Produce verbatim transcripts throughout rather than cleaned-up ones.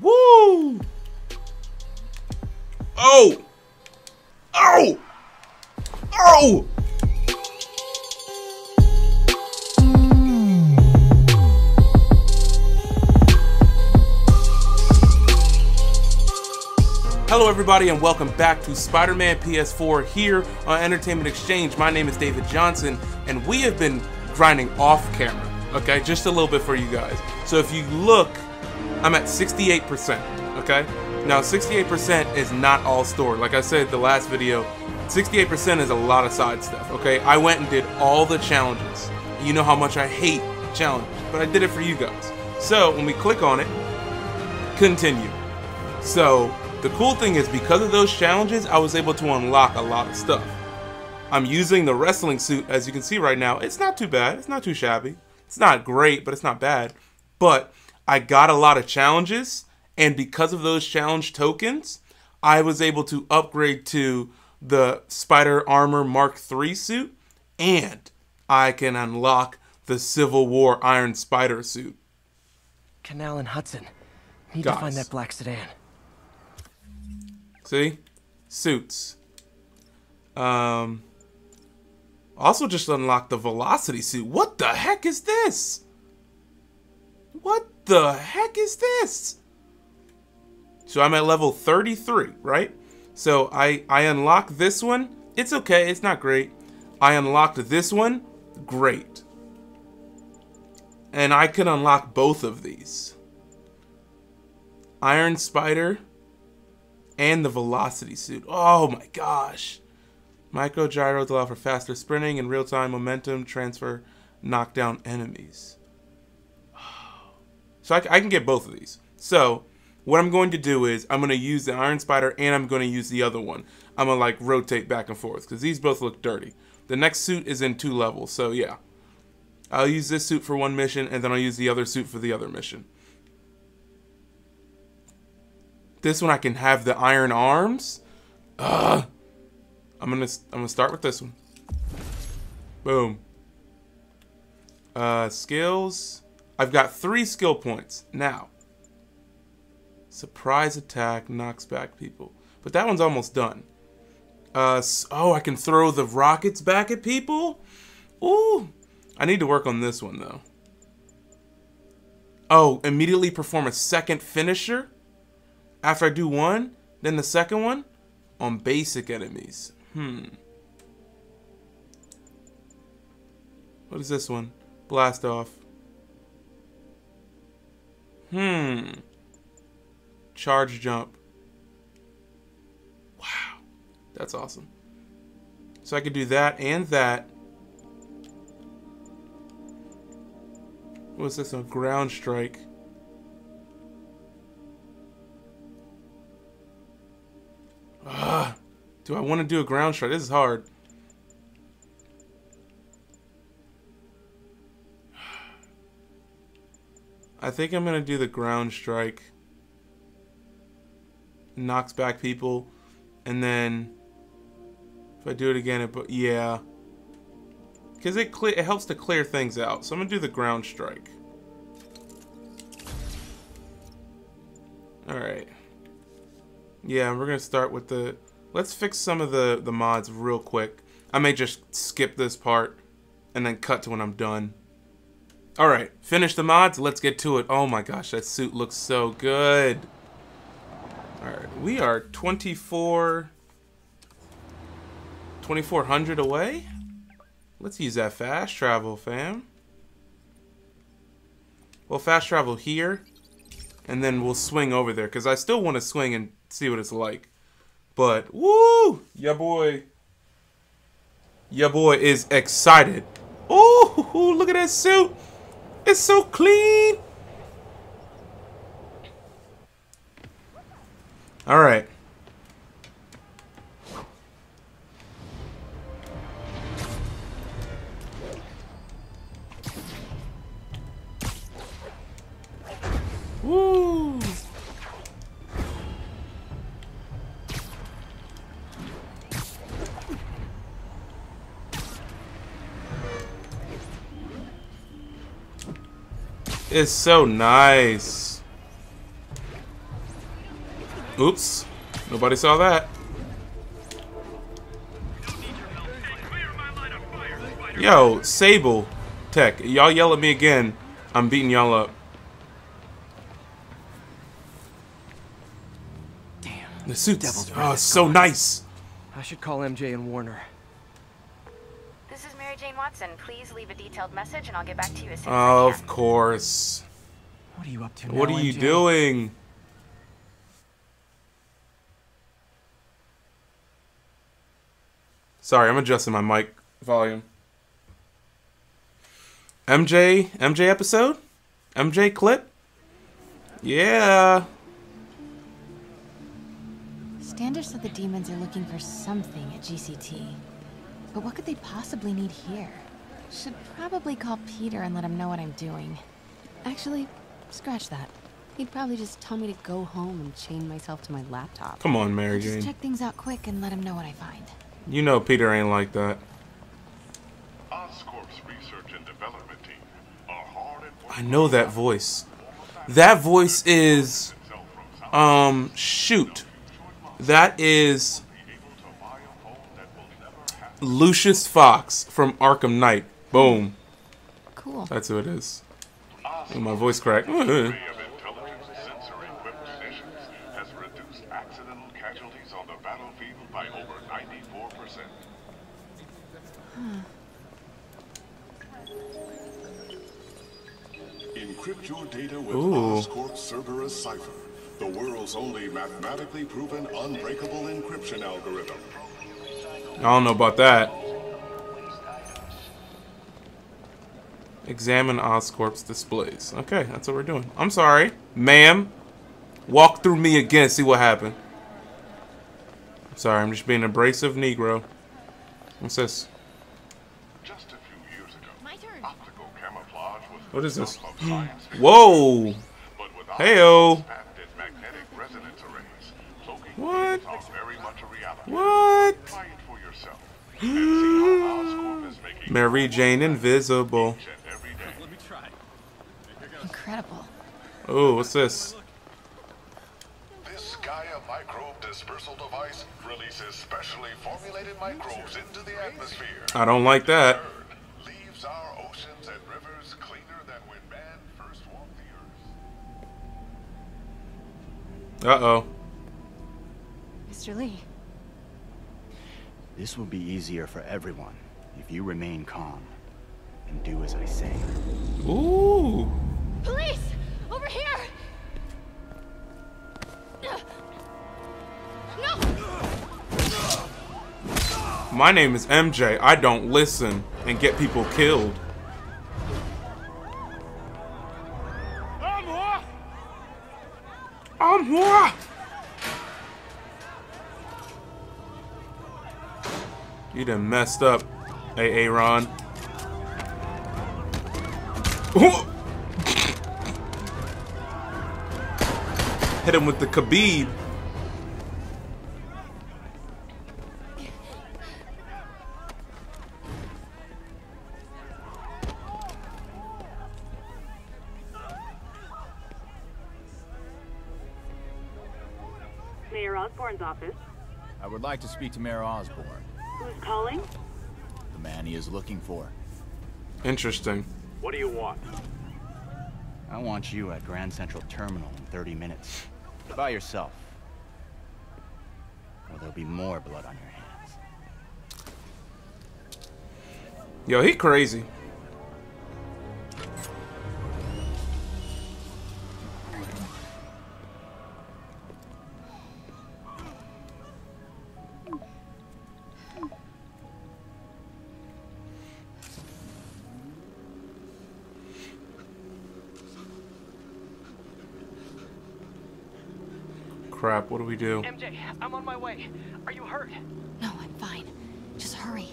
Woo! Oh! Oh! Oh! Hello everybody and welcome back to Spider-Man P S four here on Entertainment Exchange. My name is David Johnson and we have been grinding off camera, okay, just a little bit for you guys. So if you look, I'm at sixty-eight percent, okay? Now sixty-eight percent is not all story. Like I said the last video, sixty-eight percent is a lot of side stuff, okay? I went and did all the challenges. You know how much I hate challenges, but I did it for you guys. So when we click on it, continue. So the cool thing is, because of those challenges, I was able to unlock a lot of stuff. I'm using the wrestling suit, as you can see right now. It's not too bad. It's not too shabby. It's not great, but it's not bad. But I got a lot of challenges, and because of those challenge tokens, I was able to upgrade to the Spider Armor Mark three suit, and I can unlock the Civil War Iron Spider suit. Canal and Hudson. Need Guys. to find that black sedan. See? Suits. Um, also just unlocked the Velocity suit. What the heck is this? What the heck is this? So I'm at level thirty-three, right? So I, I unlocked this one. It's okay. It's not great. I unlocked this one. Great. And I can unlock both of these. Iron Spider and the Velocity suit. Oh my gosh. Micro gyros allow for faster sprinting and real-time momentum transfer, knock down enemies. So I, I can get both of these. So what I'm going to do is I'm going to use the Iron Spider and I'm going to use the other one. I'm going to like rotate back and forth because these both look dirty. The next suit is in two levels. So yeah, I'll use this suit for one mission and then I'll use the other suit for the other mission. This one I can have the iron arms. Ugh. I'm gonna I'm gonna start with this one. Boom. Uh, skills. I've got three skill points now. Surprise attack knocks back people, but that one's almost done. Uh, so, oh, I can throw the rockets back at people. Ooh, I need to work on this one though. Oh, immediately perform a second finisher. After I do one, then the second one on basic enemies. Hmm. What is this one? Blast off. Hmm. Charge jump. Wow. That's awesome. So I could do that and that. What is this one? Ground strike. Do I want to do a ground strike? This is hard. I think I'm going to do the ground strike. Knocks back people. And then if I do it again, it, but yeah. Because it, it helps to clear things out. So I'm going to do the ground strike. Alright. Yeah, we're going to start with the... Let's fix some of the, the mods real quick. I may just skip this part and then cut to when I'm done. All right, finish the mods. Let's get to it. Oh my gosh, that suit looks so good. All right, we are twenty-four, twenty-four hundred away. Let's use that fast travel, fam. We'll fast travel here and then we'll swing over there because I still want to swing and see what it's like. But, woo! Ya boy. Ya boy is excited. Ooh, look at that suit. It's so clean. All right. Woo! It's so nice. Oops. Nobody saw that. Yo, Sable Tech, y'all yell at me again, I'm beating y'all up. Damn. The suit's oh, so nice. I should call M J and Warner. This is Mary Jane Watson. Please leave a detailed message and I'll get back to you as soon as I can. Of course. What are you up to now, what are you M J? Doing? Sorry, I'm adjusting my mic volume. M J, M J episode? M J clip? Yeah. Standish said the demons are looking for something at G C T. But what could they possibly need here? Should probably call Peter and let him know what I'm doing. Actually, scratch that. He'd probably just tell me to go home and chain myself to my laptop. Come on, Mary Jane. Just check things out quick and let him know what I find. You know Peter ain't like that. Oscorp's research and development team are hard at work. I know that voice. That voice is um shoot. That is Lucius Fox from Arkham Knight. Boom. Cool. That's who it is. And my voice cracked. Encrypt your data with Oscorp Cerberus Cipher, the world's only mathematically proven unbreakable encryption algorithm. I don't know about that. Examine Oscorp's displays. Okay, that's what we're doing. I'm sorry, ma'am. Walk through me again, see what happened. I'm sorry, I'm just being an abrasive Negro. What's this? Just a few years ago, my turn. Optical camouflage was what is this? Whoa! Heyo! What? What? Mary Jane invisible. Incredible. Oh, what's this? This Gaia microbe dispersal device releases specially formulated microbes into the atmosphere. I don't like that. Leaves our oceans and rivers cleaner than when man first walked the earth. Uh-oh. Mister Lee. This will be easier for everyone if you remain calm and do as I say. Ooh! Police! Over here! No! My name is M J. I don't listen and get people killed. I'm here. I'm here. You done messed up, A A Ron. Hit him with the Khabib. Mayor Osborne's office. I would like to speak to Mayor Osborne. Who's calling? The man he is looking for. Interesting. What do you want? I want you at Grand Central Terminal in thirty minutes. By yourself. Or there'll be more blood on your hands. Yo, he crazy. Crap, what do we do? M J, I'm on my way. Are you hurt? No, I'm fine. Just hurry.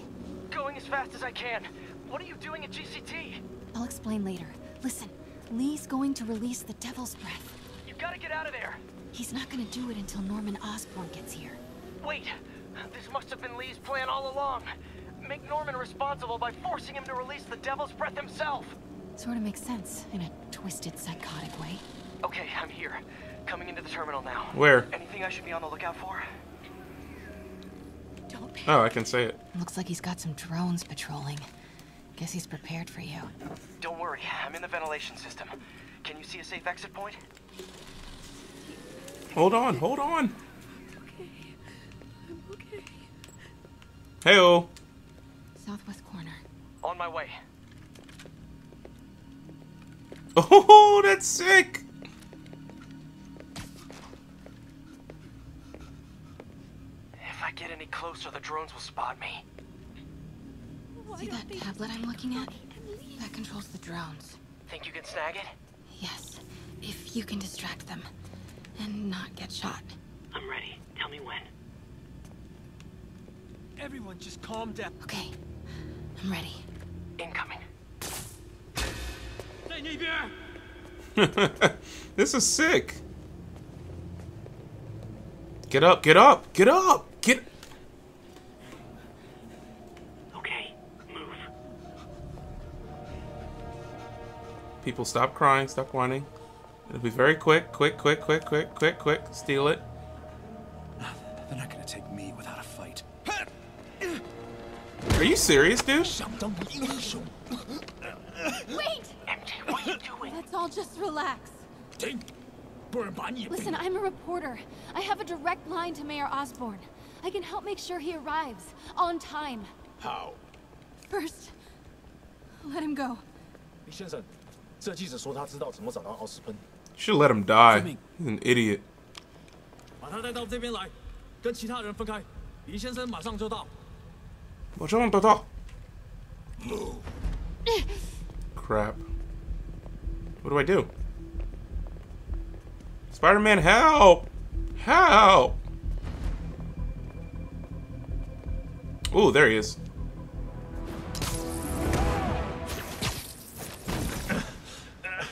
Going as fast as I can. What are you doing at G C T? I'll explain later. Listen, Lee's going to release the Devil's Breath. You gotta get out of there. He's not gonna do it until Norman Osborn gets here. Wait, this must have been Lee's plan all along. Make Norman responsible by forcing him to release the Devil's Breath himself. Sort of makes sense in a twisted, psychotic way. Okay, I'm here. Coming into the terminal now. Where? Anything I should be on the lookout for? Don't panic. Oh, I can say it. Looks like he's got some drones patrolling. Guess he's prepared for you. Don't worry. I'm in the ventilation system. Can you see a safe exit point? Hold on, hold on. Okay. I'm okay. Hey-o. Southwest corner. On my way. Oh, that's sick. If I get any closer, the drones will spot me. See that tablet I'm looking at? That controls the drones. Think you can snag it? Yes, if you can distract them and not get shot. I'm ready. Tell me when. Everyone, just calm down. Okay, I'm ready. Incoming. This is sick. Get up, get up, get up, get. Okay, move. People, stop crying, stop whining. It'll be very quick, quick, quick, quick, quick, quick, quick. Steal it. They're not gonna take me without a fight. Are you serious, dude? Wait! M J, what are you doing? Let's all just relax. Listen, I'm a reporter. I have a direct line to Mayor Osborn. I can help make sure he arrives on time. How? First, let him go. Should let him die. He's an idiot. Move. Crap. What do I do? Spider-Man, help! Help! Ooh, there he is.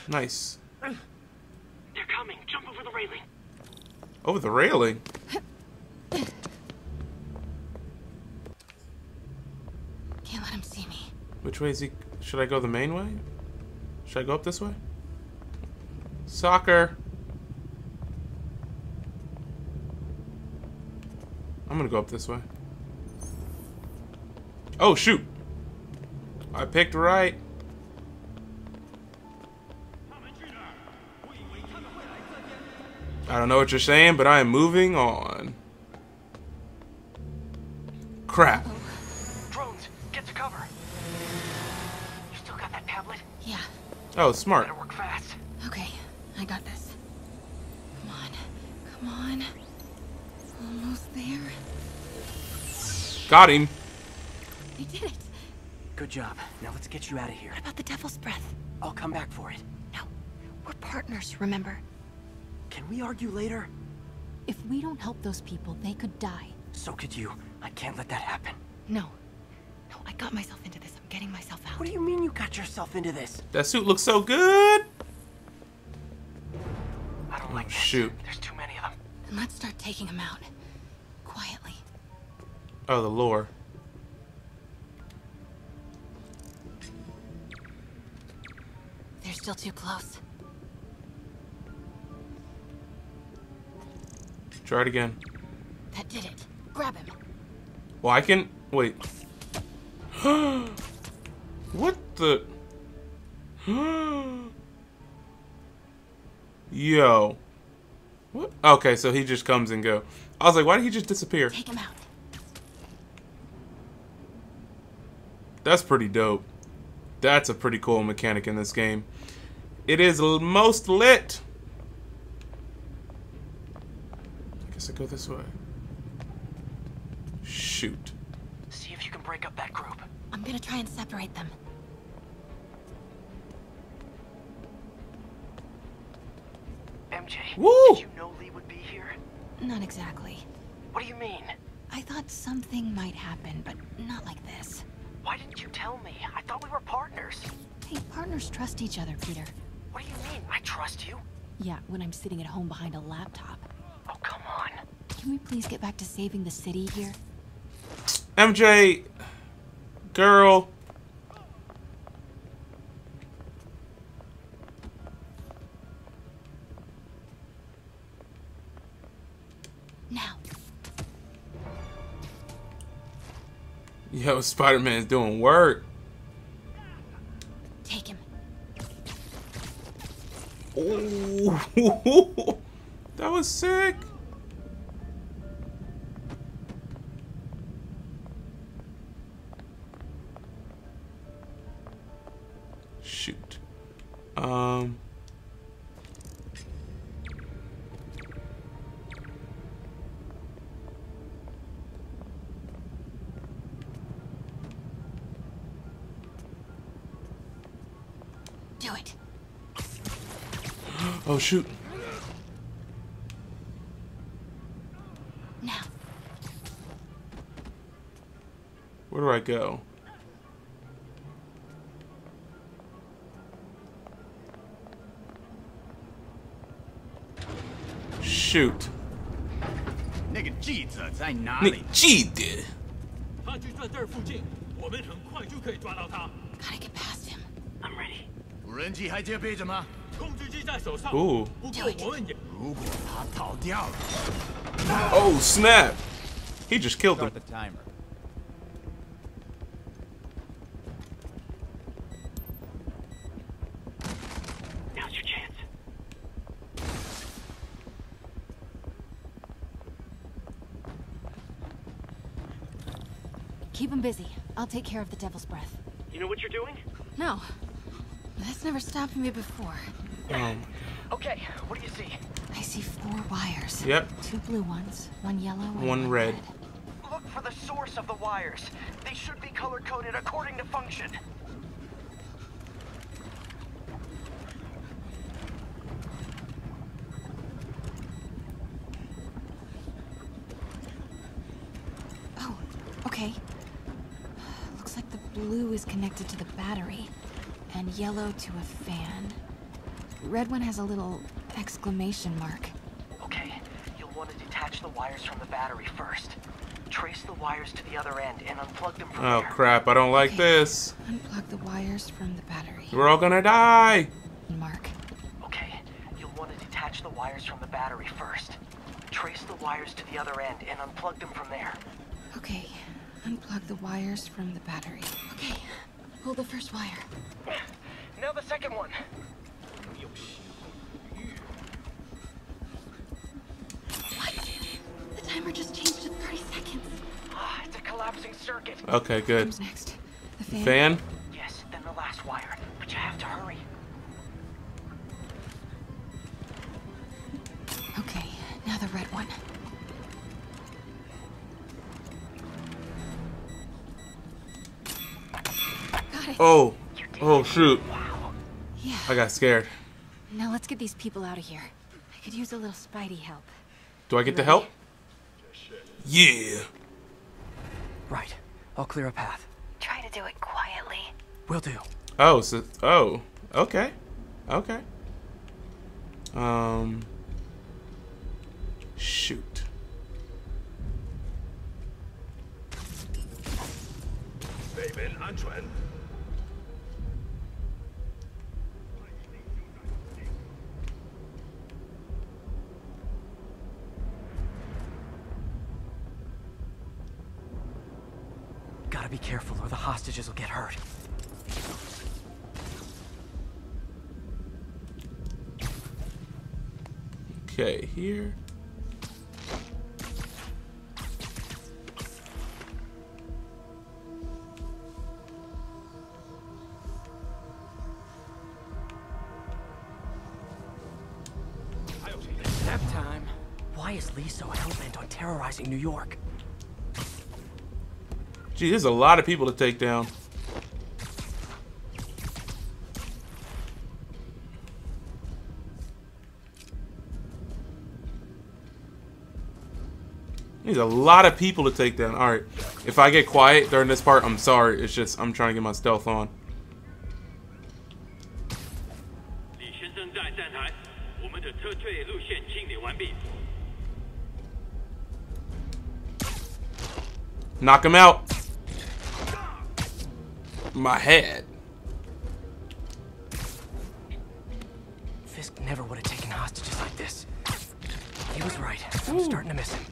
Nice. They're coming. Jump over the railing. Over the railing? Can't let him see me. Which way is he? Should I go the main way? Should I go up this way? Soccer! I'm gonna go up this way. Oh, shoot! I picked right! I don't know what you're saying, but I am moving on. Crap. Oh, smart. Better work fast. Okay, I got this. Come on, come on. Almost there. Got him. You did it. Good job. Now let's get you out of here. What about the Devil's Breath? I'll come back for it. No, we're partners, remember? Can we argue later? If we don't help those people, they could die. So could you. I can't let that happen. No. No, I got myself into this. I'm getting myself out. What do you mean you got yourself into this? That suit looks so good. I don't oh, like that. Shoot. There's too many of them. Then let's start taking them out. Quietly. Oh, the lore. They're still too close. Try it again. That did it. Grab him. Well, I can... Wait. What the? Yo. What? Okay, so he just comes and go. I was like, why did he just disappear? Take him out. That's pretty dope. That's a pretty cool mechanic in this game. It is most lit. I guess I go this way. Shoot. See if you can break up that group. I'm gonna try and separate them. M J, woo! Did you know Lee would be here? Not exactly. What do you mean? I thought something might happen, but not like this. Why didn't you tell me? I thought we were partners. Hey, partners trust each other, Peter. What do you mean? I trust you? Yeah, when I'm sitting at home behind a laptop. Oh, come on. Can we please get back to saving the city here? M J... Girl. now. Yo, Spider-Man's doing work. Take him. Oh, that was sick. Shoot. Um. Do it. Oh, shoot. Now. Where do I go? Shoot. Nigga, gotta get past him. I'm ready. Ooh. Oh, snap. He just killed him. Start the timer. Now's your chance. Keep him busy. I'll take care of the Devil's Breath. You know what you're doing? No. That's never stopped me before. Um. Okay, what do you see? I see four wires. Yep. Two blue ones, one yellow, and one red. red. Look for the source of the wires. They should be color-coded according to function. Oh, okay. Looks like the blue is connected to the battery. And yellow to a fan. Red one has a little exclamation mark. Okay, you'll want to detach the wires from the battery first. Trace the wires to the other end and unplug them from there. Oh crap, I don't like this. Unplug the wires from the battery. We're all gonna die! Mark. Okay, you'll want to detach the wires from the battery first. Trace the wires to the other end and unplug them from there. Okay, unplug the wires from the battery. Okay. Pull the first wire. Now the second one. What? The timer just changed to thirty seconds. Ah, it's a collapsing circuit. Okay, good. What's next? The fan? fan? Yes, then the last wire. But you have to hurry. Okay, now the red one. Oh, oh shoot. Wow. Yeah. I got scared. Now let's get these people out of here. I could use a little Spidey help. Do I get the help? Yeah. Right. I'll clear a path. Try to do it quietly. Will do. Oh, so oh. Okay. Okay. Um shoot. Gotta be careful or the hostages will get hurt. Okay, here. Time. Why is Lee so hellbent on terrorizing New York? Gee, there's a lot of people to take down. There's a lot of people to take down. Alright, if I get quiet during this part, I'm sorry. It's just I'm trying to get my stealth on. Knock him out. My head. Fisk never would have taken hostages like this. He was right. I'm Ooh. starting to miss him.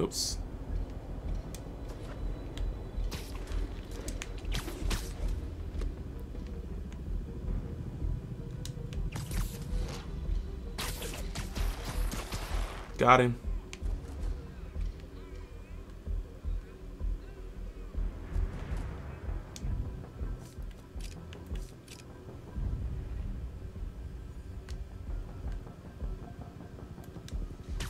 Oops. Got him.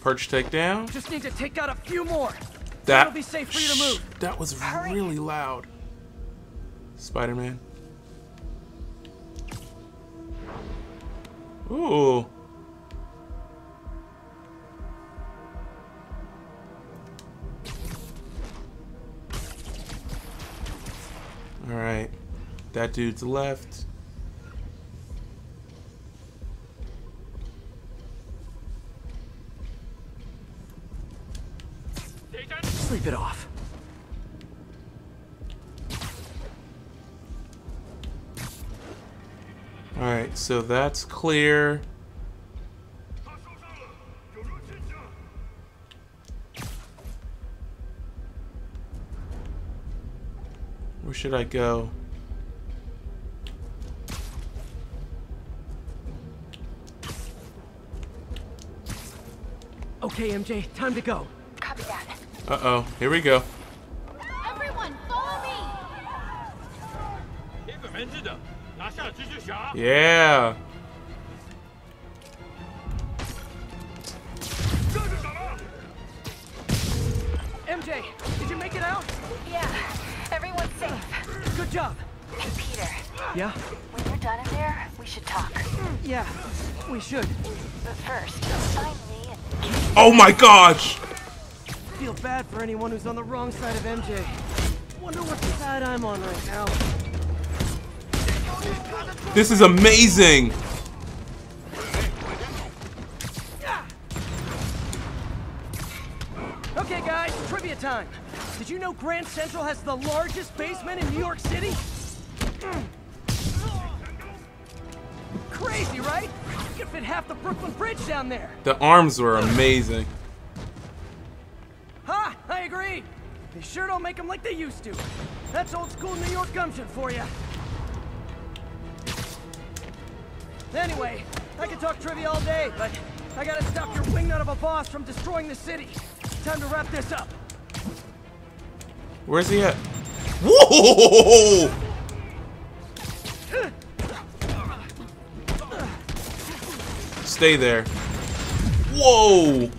Perch takedown. Just need to take out a few more. That'll be safe for you to move. That was really loud. Spider-Man. Ooh. Alright, that dude's left. Sleep it off. Alright, so that's clear. Where should I go? Okay, M J, time to go. Copy that. Uh-oh, here we go. Everyone, follow me. Yeah. M J, did you make it out? Yeah. Everyone's safe. Good job. Hey, Peter. Yeah? When you're done in there, we should talk. Yeah, we should. But first, find me and... Oh my gosh! I feel bad for anyone who's on the wrong side of M J. Wonder what side I'm on right now. This is amazing! Okay, guys, trivia time. Did you know Grand Central has the largest basement in New York City? Crazy, right? You could fit half the Brooklyn Bridge down there. The arms were amazing. Ha! I agree. They sure don't make them like they used to. That's old school New York gumption for you. Anyway, I could talk trivia all day, but I gotta stop your wingnut of a boss from destroying the city. Time to wrap this up. Where's he at? Whoa! Stay there. Whoa!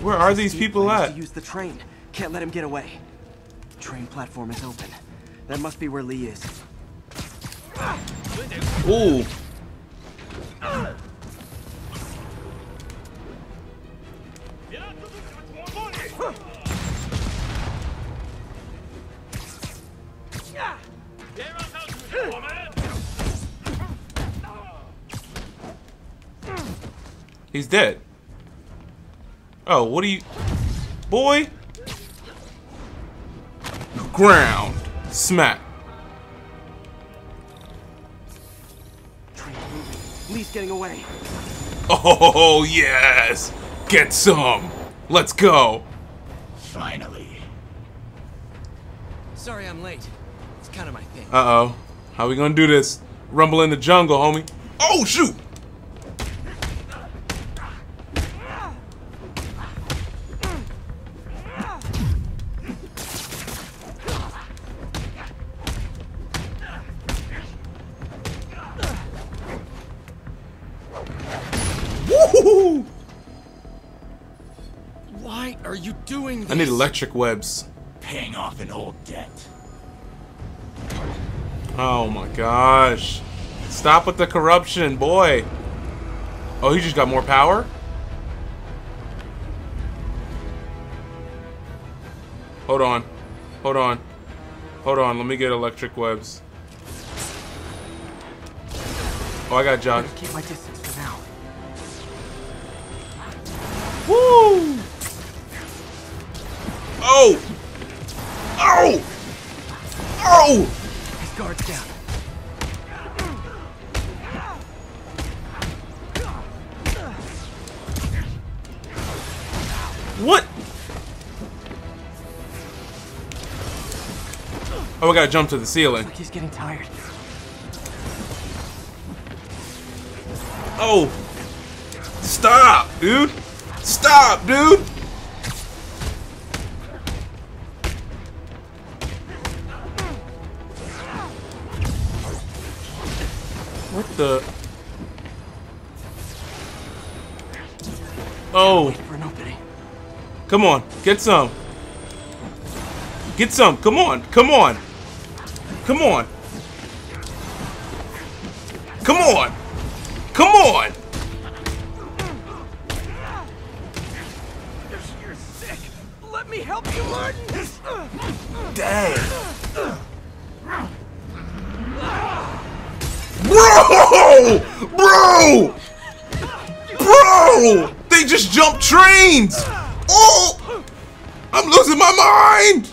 Where are these people at? Use the train. Can't let him get away. Train platform is open. That must be where Lee is. Ooh. He's dead. Oh, what are you... Boy! Ground. Smack. Lee's getting away. Oh, yes! Get some! Let's go! Finally. Sorry I'm late. It's kind of my thing. Uh-oh. How we gonna do this? Rumble in the jungle, homie. Oh, shoot! I need electric webs. Paying off an old debt. Oh my gosh. Stop with the corruption, boy. Oh, he just got more power? Hold on. Hold on. Hold on. Let me get electric webs. Oh, I got John. Keep my distance for now. Woo! Oh! Oh! Oh! His guard's down. What? Oh, I gotta jump to the ceiling. Like he's getting tired. Oh! Stop, dude! Stop, dude! What the? Oh! Come on, get some. Get some. Come on, come on, come on, come on, come on. You're sick. Let me help you, Martin. Dang. Bro, bro, bro. They just jumped trains. Oh! I'm losing my mind!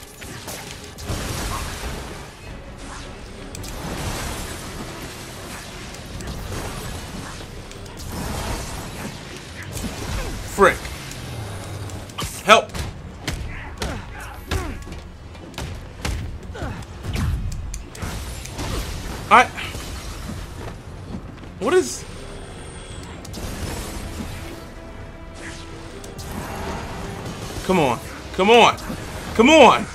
Frick. Help! I... What is... Come on. Come on. Come on.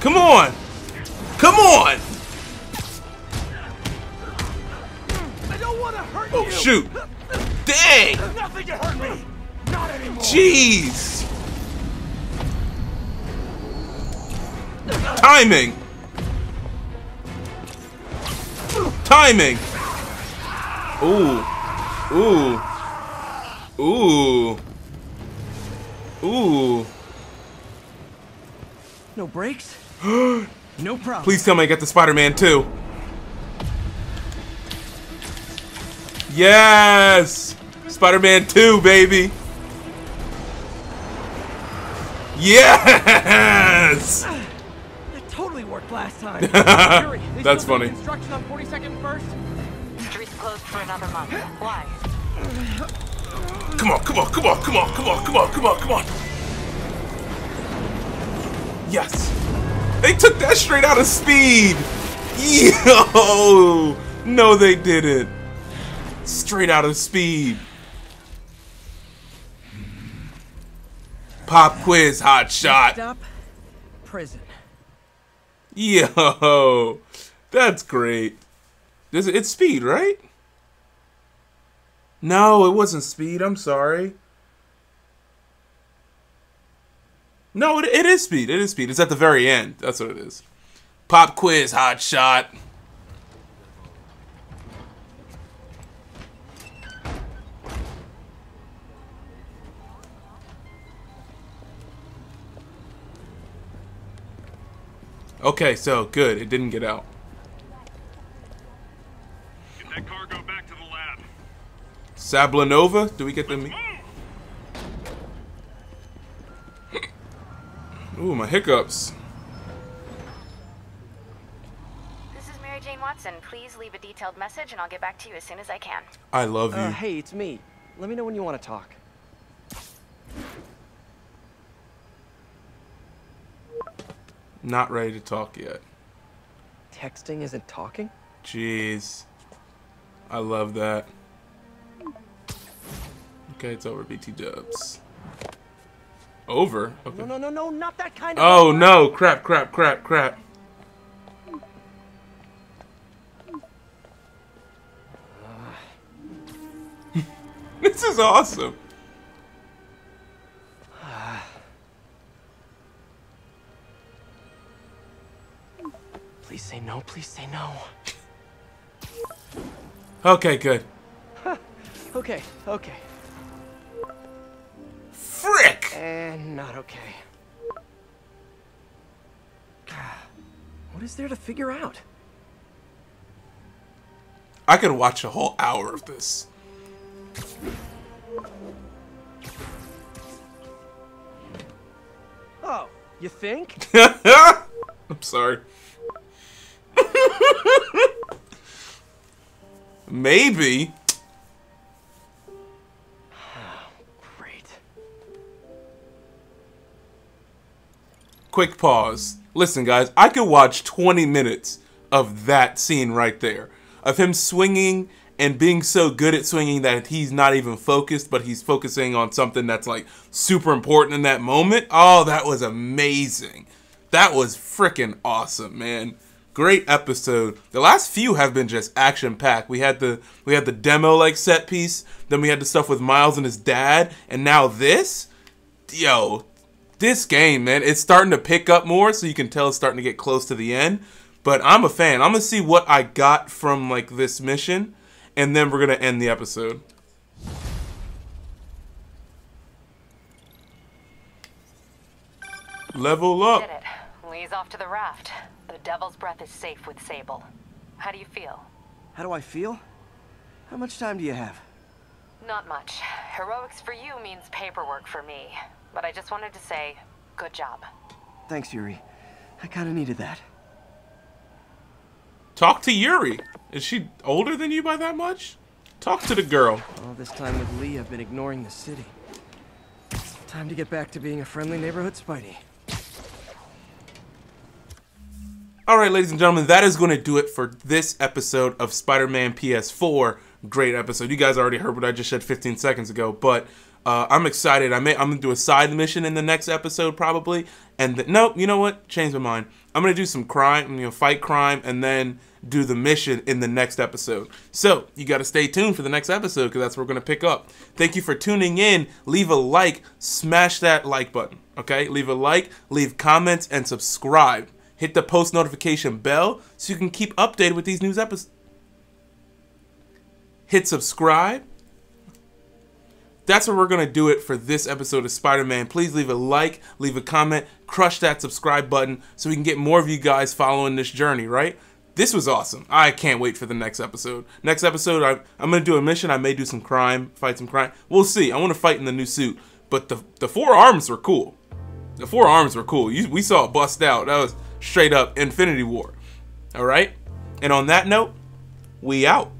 Come on. Come on. I don't want to hurt you. Oh shoot. Dang. There's nothing to hurt me. Not anymore. Jeez. Timing. Timing. Ooh. Ooh. Ooh. Ooh. No brakes? No problem. Please tell me I got the Spider-Man two. Yes! Spider-Man two, baby! Yes! That totally worked last time. That's funny. Construction on forty-second and first? Streets closed for another month. Why? Come on, come on, come on, come on, come on, come on, come on, come on. Yes. They took that straight out of Speed. Yo. No, they didn't. Straight out of Speed. Pop quiz, hot shot. Next up, prison. Yo. That's great. It's Speed, right? No, it wasn't Speed. I'm sorry. No, it, it is Speed. It is Speed. It's at the very end. That's what it is. Pop quiz, hot shot. Okay, so good. It didn't get out. Get that cargo back to the lab. Sablanova? Do we get them? Ooh, my hiccups. This is Mary Jane Watson. Please leave a detailed message and I'll get back to you as soon as I can. I love you. Uh, hey, it's me. Let me know when you want to talk. Not ready to talk yet. Texting isn't talking? Jeez. I love that. Okay, it's over, B T dubs. Over? Okay. No, no, no, no, not that kind of... Oh, no, crap, crap, crap, crap. Uh. This is awesome. Uh. Please say no, please say no. Okay, good. Okay, okay. Frick! And not okay. What is there to figure out? I could watch a whole hour of this. You think? I'm sorry. Maybe. Oh, great. Quick pause. Listen, guys, I could watch twenty minutes of that scene right there. Of him swinging and being so good at swinging that he's not even focused, but he's focusing on something that's like super important in that moment. Oh, that was amazing. That was freaking awesome, man. Great episode. The last few have been just action-packed. We had the we had the demo-like set piece, then we had the stuff with Miles and his dad, and now this? Yo, this game, man, it's starting to pick up more, so you can tell it's starting to get close to the end. But I'm a fan. I'm gonna see what I got from like this mission, and then we're gonna end the episode. Level up. Get it. Lee's off to the raft. The Devil's Breath is safe with Sable. How do you feel? How do I feel? How much time do you have? Not much. Heroics for you means paperwork for me. But I just wanted to say, good job. Thanks, Yuri. I kinda needed that. Talk to Yuri. Is she older than you by that much? Talk to the girl. All this time with Lee, I've been ignoring the city. Time to get back to being a friendly neighborhood Spidey. All right, ladies and gentlemen, that is going to do it for this episode of Spider-Man P S four. Great episode. You guys already heard what I just said fifteen seconds ago, but uh, I'm excited. I may, I'm going to do a side mission in the next episode probably, and the, no, you know what? Changed my mind. I'm going to do some crime, you know, fight crime, and then do the mission in the next episode. So you got to stay tuned for the next episode because that's what we're going to pick up. Thank you for tuning in. Leave a like. Smash that like button, okay? Leave a like, leave comments, and subscribe. Hit the post notification bell so you can keep updated with these news episodes. Hit subscribe. That's what we're going to do it for this episode of Spider-Man. Please leave a like, leave a comment, crush that subscribe button so we can get more of you guys following this journey, right? This was awesome. I can't wait for the next episode. Next episode, I, I'm going to do a mission. I may do some crime, fight some crime. We'll see. I want to fight in the new suit. But the, the forearms were cool. The forearms were cool. You, we saw it bust out. That was straight up Infinity War. All right? And on that note, we out.